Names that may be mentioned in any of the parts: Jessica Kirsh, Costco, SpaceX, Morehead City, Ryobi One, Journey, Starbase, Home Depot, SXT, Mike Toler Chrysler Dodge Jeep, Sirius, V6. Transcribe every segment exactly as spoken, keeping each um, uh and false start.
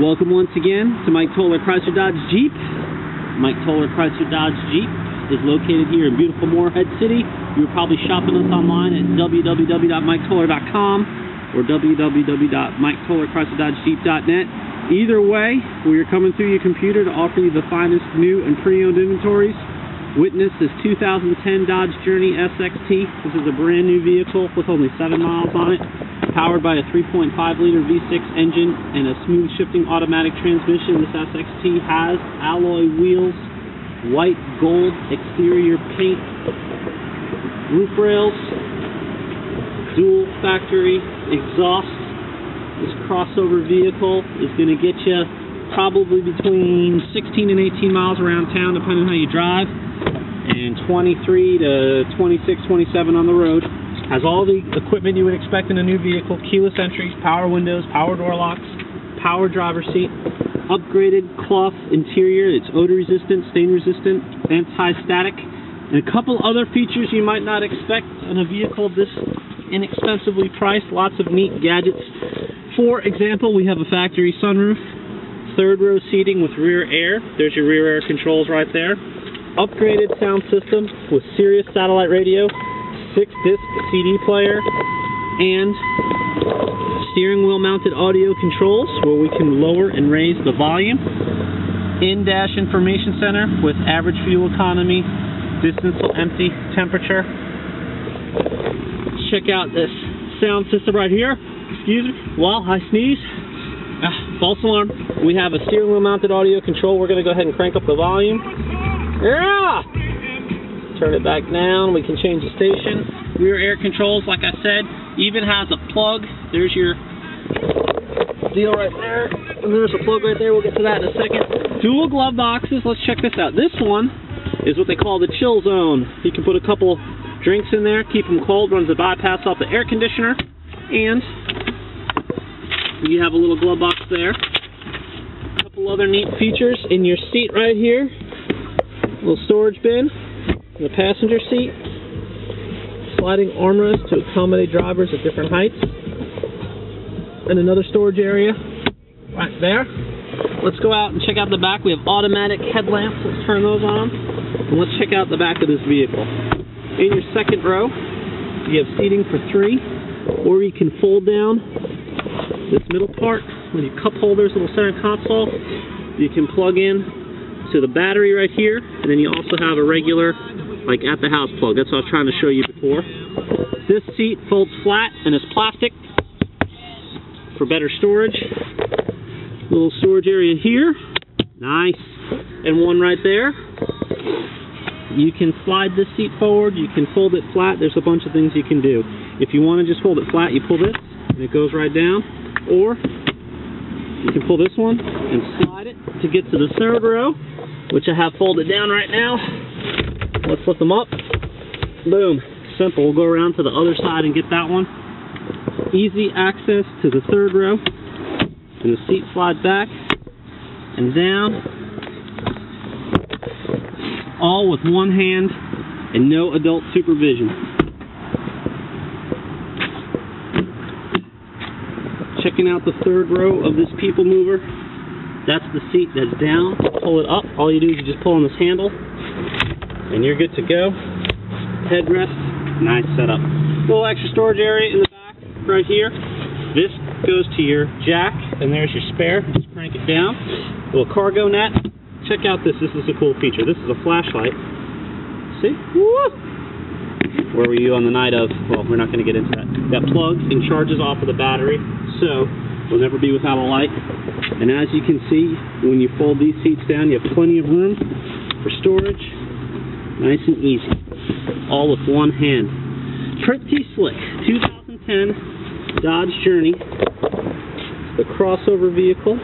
Welcome once again to Mike Toler Chrysler Dodge Jeep. Mike Toler Chrysler Dodge Jeep is located here in beautiful Morehead City. You're probably shopping us online at w w w dot mike toler dot com or w w w dot mike toler chrysler dodge jeep dot net. Either way, we are coming through your computer to offer you the finest new and pre-owned inventories. Witness this two thousand ten Dodge Journey S X T. This is a brand new vehicle with only seven miles on it. Powered by a three point five liter V six engine and a smooth shifting automatic transmission, this S X T has alloy wheels, white gold exterior paint, roof rails, dual factory exhaust. This crossover vehicle is going to get you probably between sixteen and eighteen miles around town, depending on how you drive, and twenty-three to twenty-six, twenty-seven on the road. Has all the equipment you would expect in a new vehicle: keyless entry, power windows, power door locks, power driver seat, upgraded cloth interior. It's odor resistant, stain resistant, anti-static, and a couple other features you might not expect in a vehicle this inexpensively priced. Lots of neat gadgets. For example, we have a factory sunroof, third row seating with rear air. There's your rear air controls right there. Upgraded sound system with Sirius satellite radio, six disc C D player, and steering wheel mounted audio controls where we can lower and raise the volume. In-dash information center with average fuel economy, distance to empty, temperature. Check out this sound system right here. Excuse me while I sneeze. Ah, false alarm. We have a steering wheel mounted audio control. We're going to go ahead and crank up the volume. Yeah! Turn it back down. We can change the station. Rear air controls, like I said, even has a plug. There's your deal right there. And there's a plug right there. We'll get to that in a second. Dual glove boxes. Let's check this out. This one is what they call the chill zone. You can put a couple drinks in there, keep them cold, runs a bypass off the air conditioner. And you have a little glove box there. A couple other neat features in your seat right here. A little storage bin. The passenger seat, sliding armrest to accommodate drivers at different heights, and another storage area right there. Let's go out and check out the back. We have automatic headlamps. Let's turn those on, and let's check out the back of this vehicle. In your second row, you have seating for three, or you can fold down this middle part with your cup holders, little center console. You can plug in to the battery right here, and then you also have a regular, like at the house, plug. That's what I was trying to show you before. This seat folds flat and is plastic for better storage. Little storage area here. Nice. And one right there. You can slide this seat forward. You can fold it flat. There's a bunch of things you can do. If you want to just fold it flat, you pull this and it goes right down. Or you can pull this one and slide it to get to the third row, which I have folded down right now. Let's lift them up. Boom. Simple. We'll go around to the other side and get that one. Easy access to the third row. And the seat slides back and down. All with one hand and no adult supervision. Checking out the third row of this people mover. That's the seat that's down. Pull it up. All you do is you just pull on this handle, and you're good to go. Headrest, nice setup. Little extra storage area in the back right here. This goes to your jack, and there's your spare. Just crank it down. Little cargo net. Check out this. This is a cool feature. This is a flashlight. See? Woo! Where were you on the night of? Well, we're not going to get into that. That plugs and charges off of the battery, so we'll never be without a light. And as you can see, when you fold these seats down, you have plenty of room for storage. Nice and easy, all with one hand. Pretty slick, two thousand ten Dodge Journey. It's the crossover vehicle.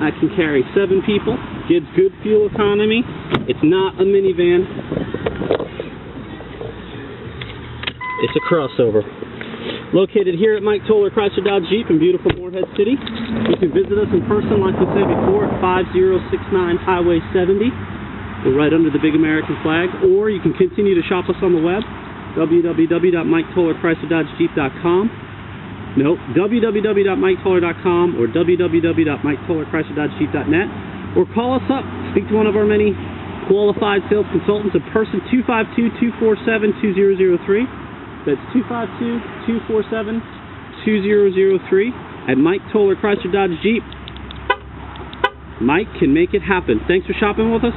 I can carry seven people, gives good fuel economy. It's not a minivan. It's a crossover. Located here at Mike Toler Chrysler Dodge Jeep in beautiful Morehead City. You can visit us in person, like we said before, at five oh six nine Highway seventy. We're right under the big American flag, or you can continue to shop us on the web, w w w dot mike toler chrysler dodge jeep dot com. Nope, w w w dot mike toler dot com or w w w dot mike toler chrysler dodge jeep dot net, or call us up. Speak to one of our many qualified sales consultants in person, two five two, two four seven, two zero zero three. That's two five two, two four seven, two zero zero three at Mike Toler Chrysler Dodge Jeep. Mike can make it happen. Thanks for shopping with us,